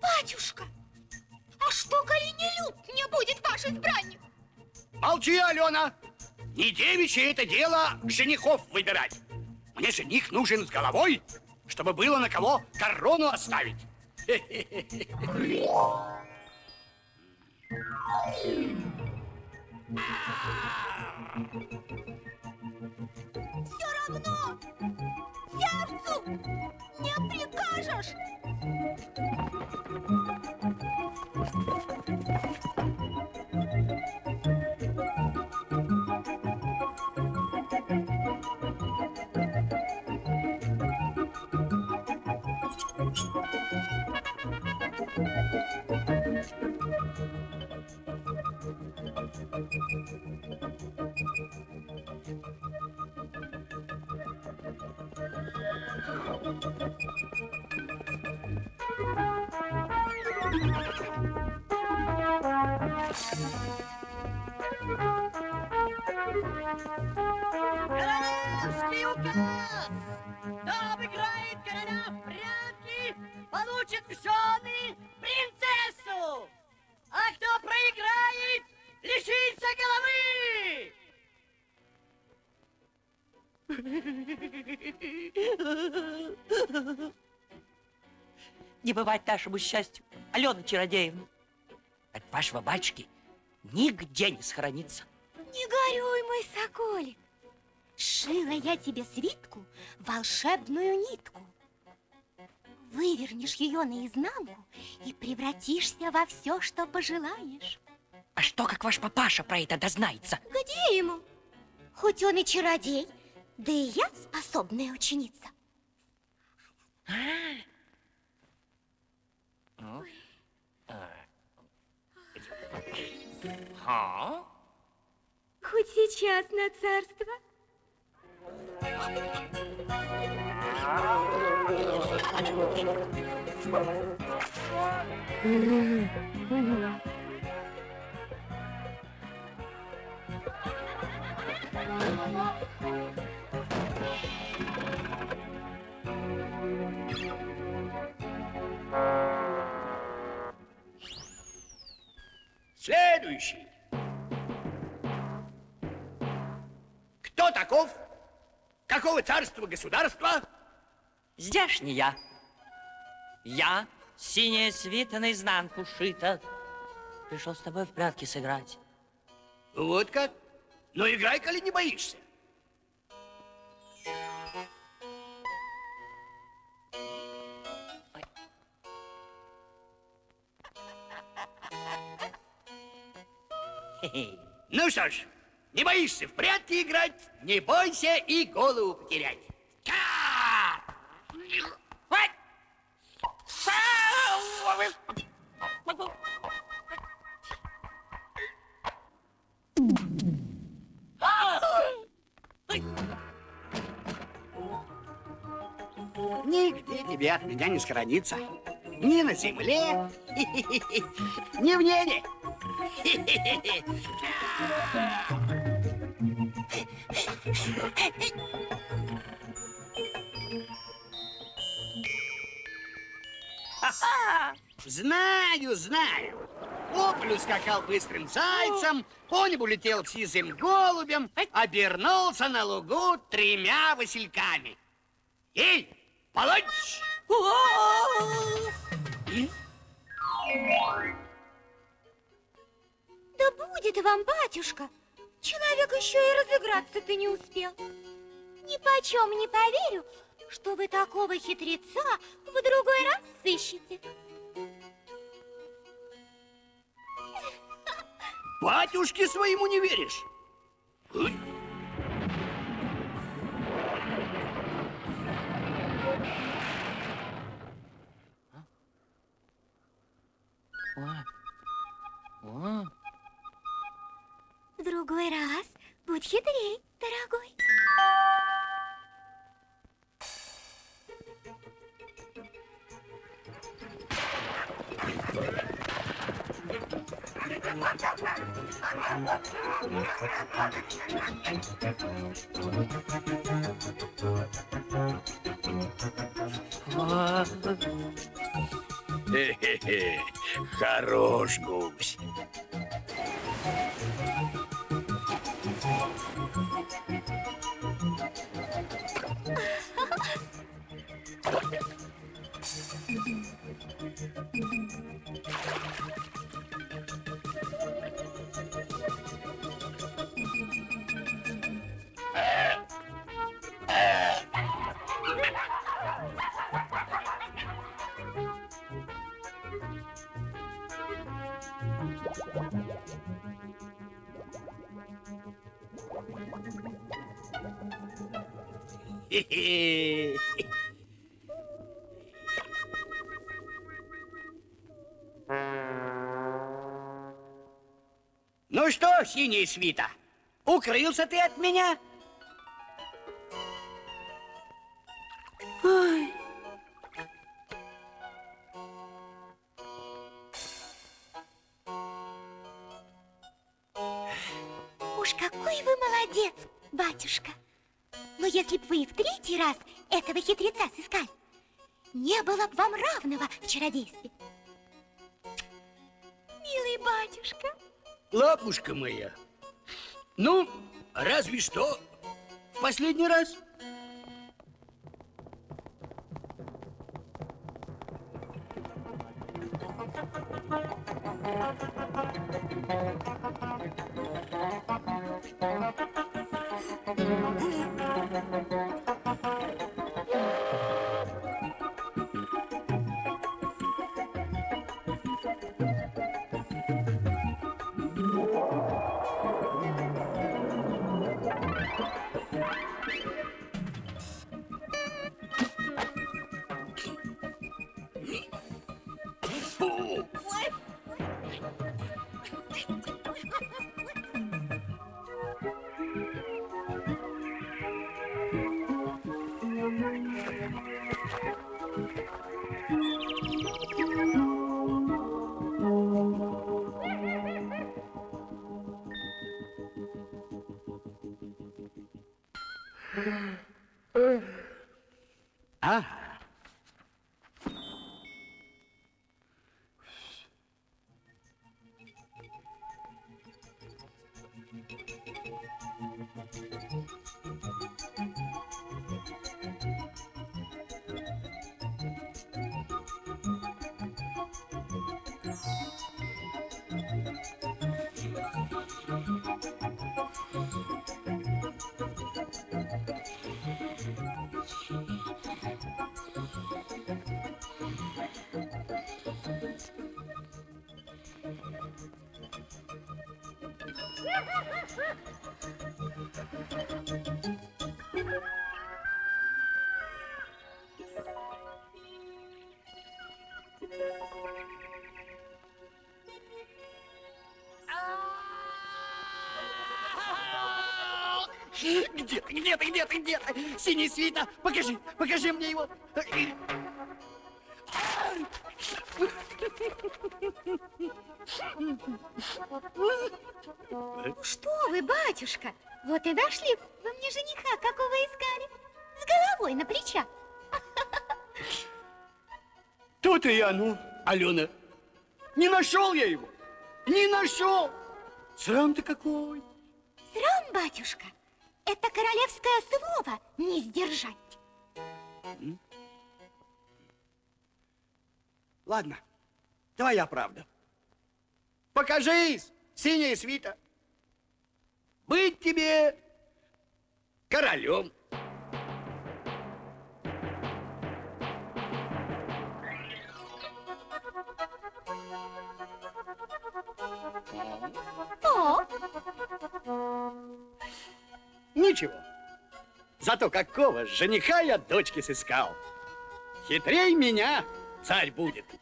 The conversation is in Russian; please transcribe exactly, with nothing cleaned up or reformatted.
Батюшка, а что, коли не люб мне будет ваш избранник? Молчи, Алена! Не девичье это дело женихов выбирать. Мне жених нужен с головой, чтобы было на кого корону оставить. Все равно сердцу не прикажешь. Королевский указ! Кто обыграет короля в прятки, получит в жены принцессу! А кто проиграет, лишится головы! Не бывать нашему счастью, Алена Чародеевна. От вашего батюшки нигде не схоронится. Не горюй, мой соколик. Шила я тебе свитку, волшебную нитку. Вывернешь ее наизнанку и превратишься во все, что пожелаешь. А что, как ваш папаша про это дознается? Где ему? Хоть он и чародей, да и я способная ученица. Хоть сейчас на царство. Следующий. Кто таков? Какого царства, государства? Здешний я. Я, синяя свита наизнанку шита, пришел с тобой в прятки сыграть. Вот как? Но играй, коли не боишься. Ну что ж, не боишься в прятки играть, не бойся и голову потерять. Нигде тебе от меня не схоронится. Ни на земле, ни в небе. Знаю, знаю. По полю скакал быстрым зайцем, по небу летел сизым голубем, обернулся на лугу тремя васильками. Эй, получь! Да будет вам, батюшка! Человек еще и разыграться-то не успел. Ни почем не поверю, что вы такого хитреца в другой раз сыщете. Батюшке своему не веришь? В другой раз будь хитрей, дорогой. Хе-хе-хе, хорош гусь. Ну что, синяя свита, укрылся ты от меня? Ой. Уж какой вы молодец, батюшка. Но если бы вы и в третий раз этого хитреца сыскали, не было бы вам равного в чародействе. Милый батюшка. Лапушка моя, ну, разве что в последний раз. Где-то, где-то, где-то, где-то! Синяя свита! Покажи, покажи мне его! Что вы, батюшка? Вот и нашли вы мне жениха, какого искали. С головой на плечах. Тут и я, ну, Алена. Не нашел я его! Не нашел! Срам-то какой! Срам, батюшка? Это королевское слово не сдержать. Ладно, твоя правда. Покажись, синяя свита. Быть тебе королем. О! Ничего. Зато какого жениха я дочке сыскал. Хитрей меня царь будет.